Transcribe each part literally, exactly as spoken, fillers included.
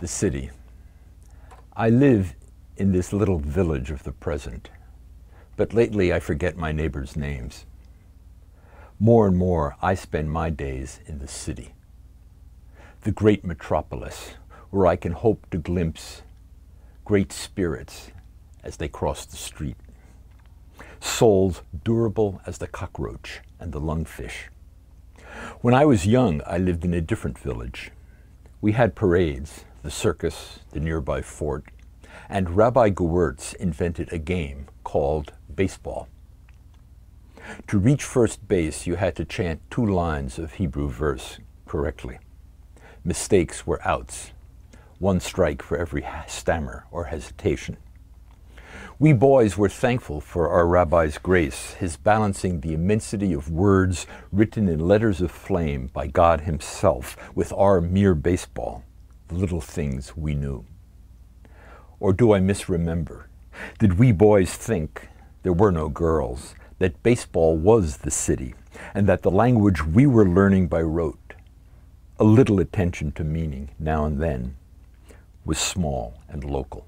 the city. I live in this little village of the present, but lately I forget my neighbors' names. More and more I spend my days in the city, the great metropolis, where I can hope to glimpse great spirits as they cross the street, souls durable as the cockroach and the lungfish. When I was young, I lived in a different village. We had parades, the circus, the nearby fort, and Rabbi Gewirtz invented a game called baseball. To reach first base, you had to chant two lines of Hebrew verse correctly. Mistakes were outs, one strike for every stammer or hesitation. We boys were thankful for our rabbi's grace, his balancing the immensity of words written in letters of flame by God himself with our mere baseball, the little things we knew. Or do I misremember? Did we boys think there were no girls, that baseball was the city, and that the language we were learning by rote, a little attention to meaning now and then, was small and local,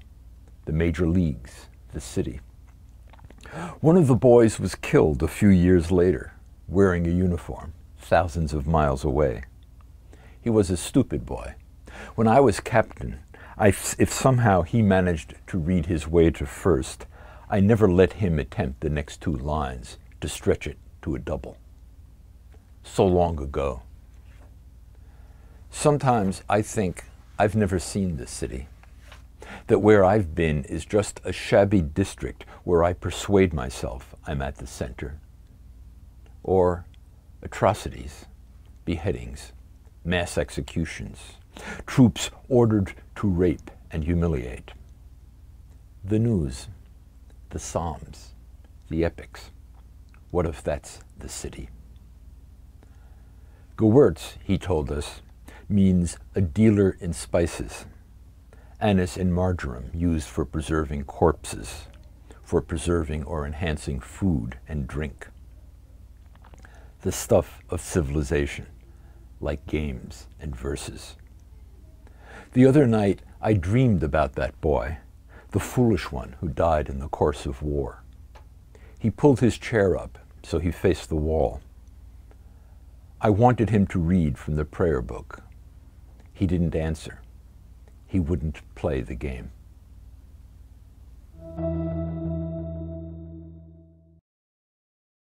the major leagues, the city. One of the boys was killed a few years later, wearing a uniform, thousands of miles away. He was a stupid boy. When I was captain, I, if somehow he managed to read his way to first, I never let him attempt the next two lines to stretch it to a double. So long ago. Sometimes I think I've never seen this city, that where I've been is just a shabby district where I persuade myself I'm at the center. Or atrocities, beheadings, mass executions, troops ordered to rape and humiliate. The news, the Psalms, the epics. What if that's the city? Gewirtz, he told us, means a dealer in spices. Anise and marjoram, used for preserving corpses, for preserving or enhancing food and drink. The stuff of civilization, like games and verses. The other night, I dreamed about that boy, the foolish one who died in the course of war. He pulled his chair up, so he faced the wall. I wanted him to read from the prayer book. He didn't answer. He wouldn't play the game.